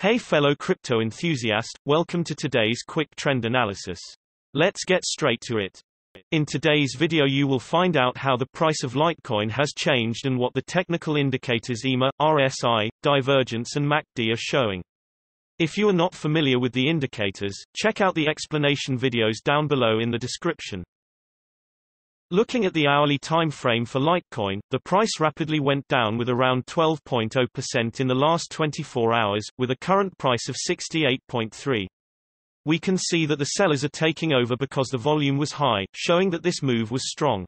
Hey fellow crypto enthusiast, welcome to today's quick trend analysis. Let's get straight to it. In today's video you will find out how the price of Litecoin has changed and what the technical indicators EMA, RSI, divergence and MACD are showing. If you are not familiar with the indicators, check out the explanation videos down below in the description. Looking at the hourly time frame for Litecoin, the price rapidly went down with around 12.0% in the last 24 hours, with a current price of 68.3. We can see that the sellers are taking over because the volume was high, showing that this move was strong.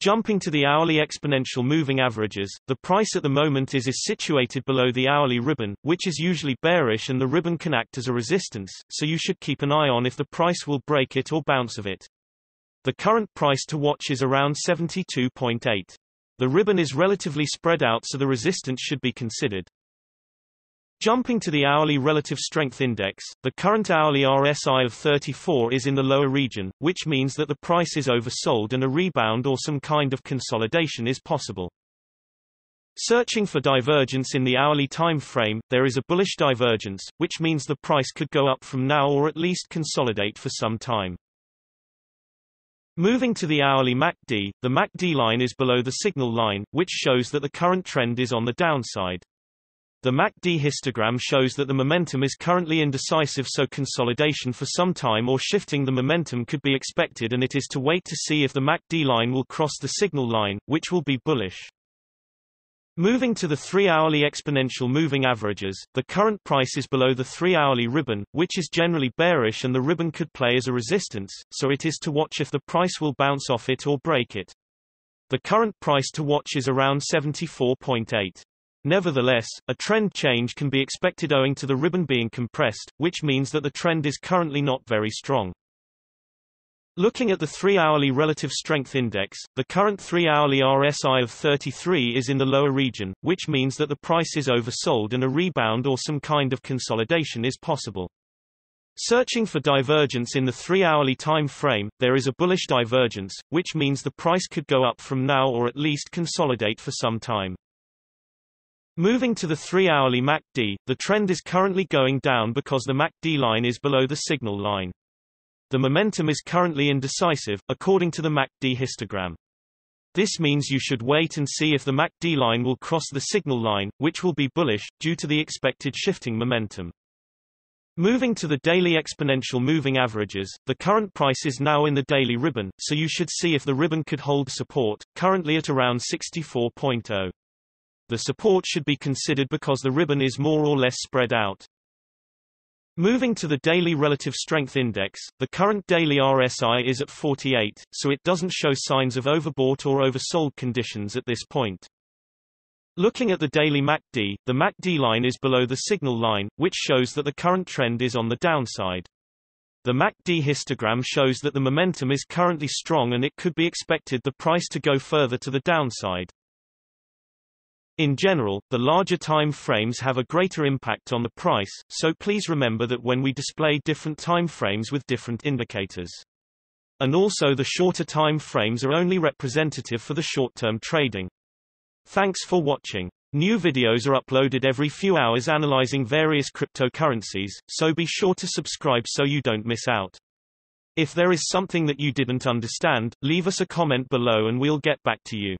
Jumping to the hourly exponential moving averages, the price at the moment is situated below the hourly ribbon, which is usually bearish, and the ribbon can act as a resistance, so you should keep an eye on if the price will break it or bounce of it. The current price to watch is around 72.8. The ribbon is relatively spread out, so the resistance should be considered. Jumping to the hourly relative strength index, the current hourly RSI of 34 is in the lower region, which means that the price is oversold and a rebound or some kind of consolidation is possible. Searching for divergence in the hourly time frame, there is a bullish divergence, which means the price could go up from now or at least consolidate for some time. Moving to the hourly MACD, the MACD line is below the signal line, which shows that the current trend is on the downside. The MACD histogram shows that the momentum is currently indecisive, so consolidation for some time or shifting the momentum could be expected, and it is to wait to see if the MACD line will cross the signal line, which will be bullish. Moving to the 3-hourly exponential moving averages, the current price is below the 3-hourly ribbon, which is generally bearish, and the ribbon could play as a resistance, so it is to watch if the price will bounce off it or break it. The current price to watch is around 74.8. Nevertheless, a trend change can be expected owing to the ribbon being compressed, which means that the trend is currently not very strong. Looking at the 3-hourly relative strength index, the current 3-hourly RSI of 33 is in the lower region, which means that the price is oversold and a rebound or some kind of consolidation is possible. Searching for divergence in the 3-hourly time frame, there is a bullish divergence, which means the price could go up from now or at least consolidate for some time. Moving to the 3-hourly MACD, the trend is currently going down because the MACD line is below the signal line. The momentum is currently indecisive, according to the MACD histogram. This means you should wait and see if the MACD line will cross the signal line, which will be bullish, due to the expected shifting momentum. Moving to the daily exponential moving averages, the current price is now in the daily ribbon, so you should see if the ribbon could hold support, currently at around 64.0. The support should be considered because the ribbon is more or less spread out. Moving to the daily relative strength index, the current daily RSI is at 48, so it doesn't show signs of overbought or oversold conditions at this point. Looking at the daily MACD, the MACD line is below the signal line, which shows that the current trend is on the downside. The MACD histogram shows that the momentum is currently strong, and it could be expected the price to go further to the downside. In general, the larger time frames have a greater impact on the price, so please remember that when we display different time frames with different indicators. And also the shorter time frames are only representative for the short-term trading. Thanks for watching. New videos are uploaded every few hours analyzing various cryptocurrencies, so be sure to subscribe so you don't miss out. If there is something that you didn't understand, leave us a comment below and we'll get back to you.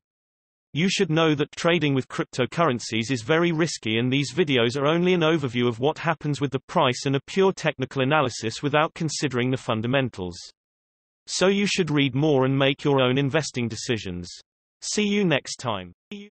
You should know that trading with cryptocurrencies is very risky, and these videos are only an overview of what happens with the price and a pure technical analysis without considering the fundamentals. So you should read more and make your own investing decisions. See you next time.